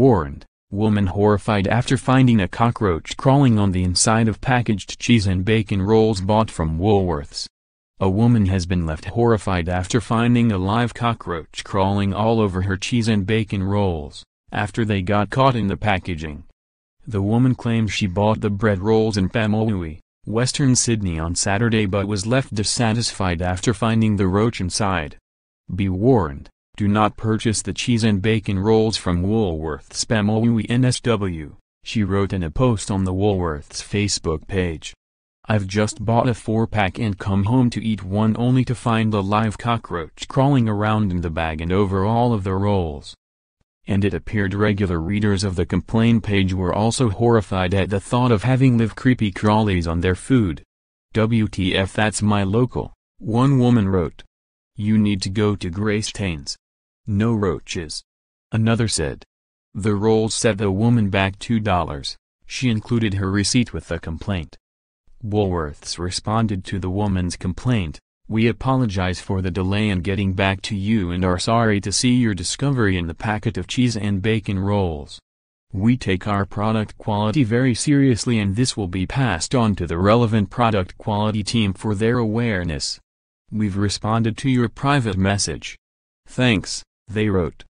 warned, woman horrified after finding a cockroach crawling on the inside of packaged cheese and bacon rolls bought from Woolworths. A woman has been left horrified after finding a live cockroach crawling all over her cheese and bacon rolls, after they got caught in the packaging. The woman claimed she bought the bread rolls in Pemulwuy, Western Sydney on Saturday but was left dissatisfied after finding the roach inside. Be warned, do not purchase the cheese and bacon rolls from Woolworths Pemulwuy NSW, she wrote in a post on the Woolworths Facebook page. I've just bought a 4-pack and come home to eat one only to find a live cockroach crawling around in the bag and over all of the rolls. And it appeared regular readers of the complaint page were also horrified at the thought of having live creepy crawlies on their food. WTF, that's my local, one woman wrote. You need to go to Grace Tains. No roaches. Another said. The rolls set the woman back $2. She included her receipt with the complaint. Woolworths responded to the woman's complaint, we apologize for the delay in getting back to you and are sorry to see your discovery in the packet of cheese and bacon rolls. We take our product quality very seriously and this will be passed on to the relevant product quality team for their awareness. We've responded to your private message. Thanks, they wrote.